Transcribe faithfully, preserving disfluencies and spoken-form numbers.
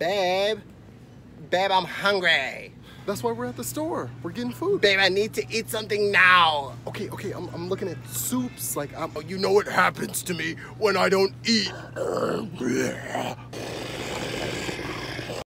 Babe, babe, I'm hungry. That's why we're at the store. We're getting food. Babe, I need to eat something now. Okay, okay, I'm, I'm looking at soups. Like, I'm, you know what happens to me when I don't eat.